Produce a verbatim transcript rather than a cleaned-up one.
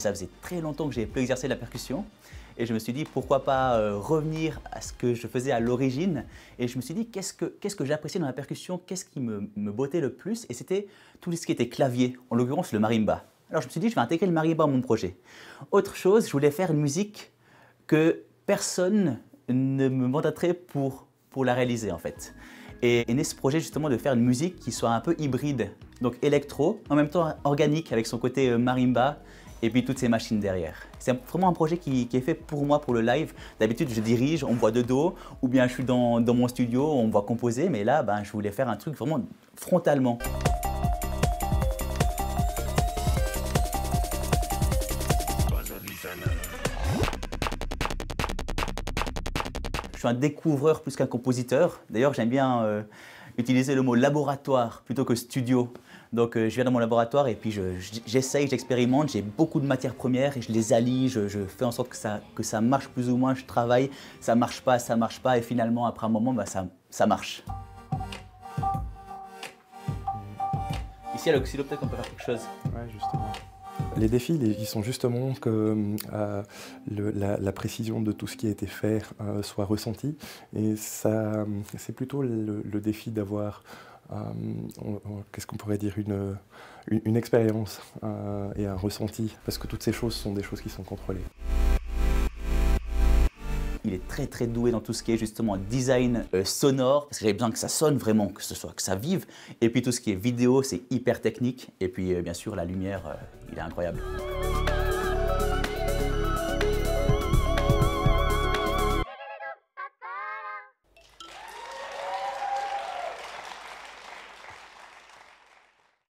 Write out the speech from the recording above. Ça faisait très longtemps que je n'avais plus exercé la percussion et je me suis dit pourquoi pas euh, revenir à ce que je faisais à l'origine. Et je me suis dit qu'est-ce que, qu'est-ce que j'appréciais dans la percussion, qu'est-ce qui me, me bottait le plus, et c'était tout ce qui était clavier, en l'occurrence le marimba. Alors je me suis dit je vais intégrer le marimba à mon projet. Autre chose, je voulais faire une musique que personne ne me mandaterait pour, pour la réaliser en fait. Et est né ce projet justement de faire une musique qui soit un peu hybride, donc électro, en même temps organique avec son côté marimba et puis toutes ces machines derrière. C'est vraiment un projet qui, qui est fait pour moi, pour le live. D'habitude je dirige, on me voit de dos, ou bien je suis dans, dans mon studio, on me voit composer, mais là ben, je voulais faire un truc vraiment frontalement. Je suis un découvreur plus qu'un compositeur. D'ailleurs, j'aime bien euh, utiliser le mot laboratoire plutôt que studio. Donc, euh, je viens dans mon laboratoire et puis j'essaye, je, je, j'expérimente. J'ai beaucoup de matières premières et je les allie. Je, je fais en sorte que ça, que ça marche plus ou moins. Je travaille, ça marche pas, ça marche pas. Et finalement, après un moment, bah, ça, ça marche. Ici, à l'oxydo, peut-être qu'on peut faire quelque chose. Ouais, justement. Les défis, ils sont justement que euh, le, la, la précision de tout ce qui a été fait euh, soit ressentie. Et ça, c'est plutôt le, le défi d'avoir, euh, qu'est-ce qu'on pourrait dire, une, une, une expérience euh, et un ressenti. Parce que toutes ces choses sont des choses qui sont contrôlées. Il est très très doué dans tout ce qui est justement design euh, sonore, parce que j'avais besoin que ça sonne vraiment, que ce soit que ça vive. Et puis tout ce qui est vidéo, c'est hyper technique. Et puis euh, bien sûr la lumière, euh, il est incroyable.